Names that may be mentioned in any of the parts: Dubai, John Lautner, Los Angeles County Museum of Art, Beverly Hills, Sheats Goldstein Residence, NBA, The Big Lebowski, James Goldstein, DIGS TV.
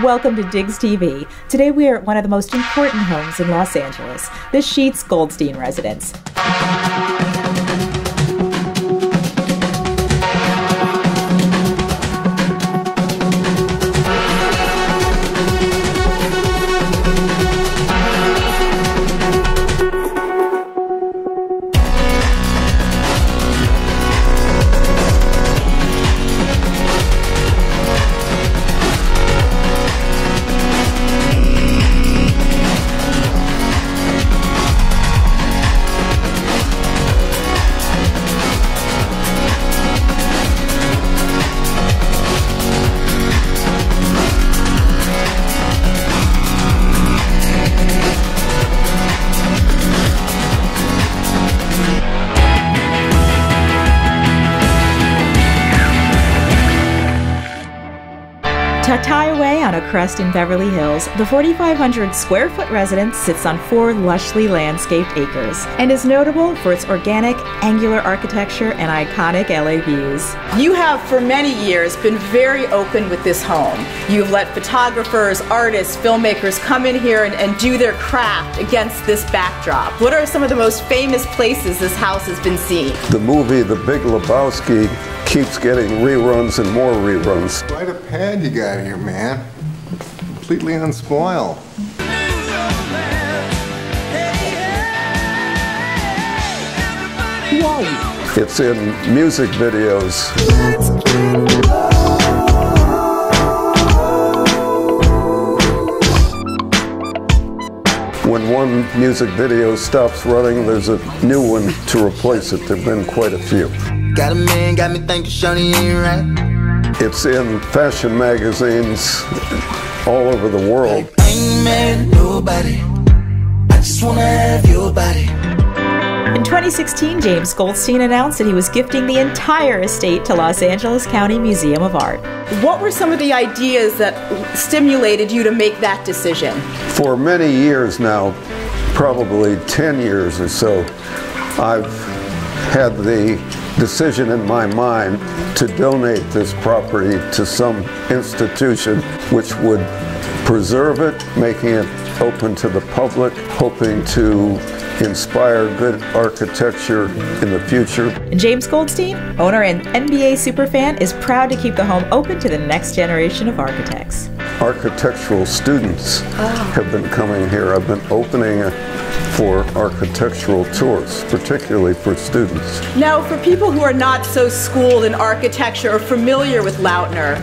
Welcome to DIGS TV. Today we are at one of the most important homes in Los Angeles, the Sheats Goldstein Residence. Tucked away on a crest in Beverly Hills, the 4,500 square foot residence sits on four lushly landscaped acres and is notable for its organic, angular architecture and iconic LA views. You have for many years been very open with this home. You've let photographers, artists, filmmakers come in here and do their craft against this backdrop. What are some of the most famous places this house has been seen? The movie The Big Lebowski keeps getting reruns and more reruns. Quite a pad you got here, man. Completely unspoiled. Whoa. It's in music videos. When one music video stops running, there's a new one to replace it. There've been quite a few. Got a man, got me thinking Shawty ain't right. It's in fashion magazines all over the world. Like, I ain't married nobody. I just wanna have your body. In 2016, James Goldstein announced that he was gifting the entire estate to Los Angeles County Museum of Art. What were some of the ideas that stimulated you to make that decision? For many years now, probably 10 years or so, I've had the decision in my mind to donate this property to some institution which would preserve it, making it open to the public, hoping to inspire good architecture in the future. James Goldstein, owner and NBA superfan, is proud to keep the home open to the next generation of architects. Architectural students have been coming here. I've been opening for architectural tours, particularly for students. Now, for people who are not so schooled in architecture or familiar with Lautner,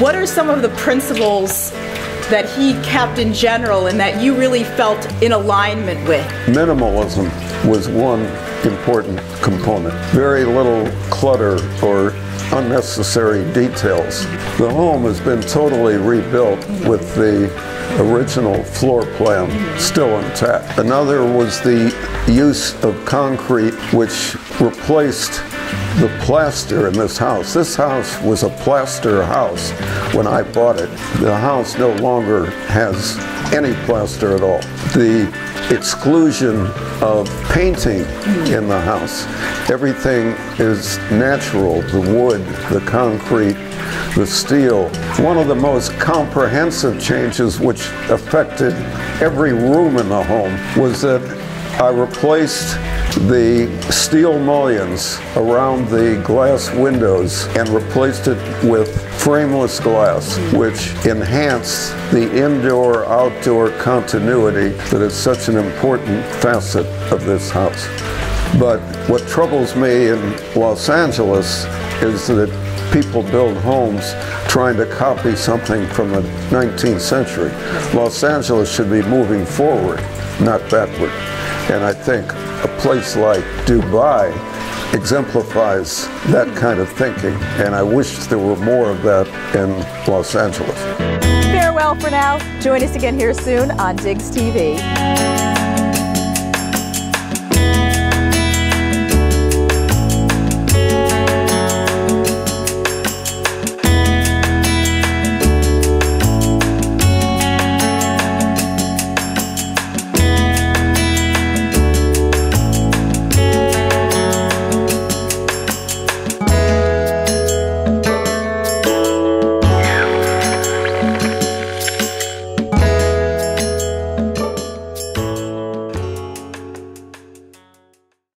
what are some of the principles that he kept in general and that you really felt in alignment with? Minimalism was one important component. Very little clutter or unnecessary details. The home has been totally rebuilt with the original floor plan still intact. Another was the use of concrete, which replaced the plaster in this house. This house was a plaster house when I bought it. The house no longer has any plaster at all. The exclusion of painting in the house. Everything is natural, the wood, the concrete, the steel. One of the most comprehensive changes which affected every room in the home was that I replaced the steel mullions around the glass windows and replaced it with frameless glass, which enhanced the indoor-outdoor continuity that is such an important facet of this house. But what troubles me in Los Angeles is that people build homes trying to copy something from the 19th century. Los Angeles should be moving forward, not backward. And I think a place like Dubai exemplifies that kind of thinking, and I wish there were more of that in Los Angeles. Farewell for now. Join us again here soon on DIGS TV.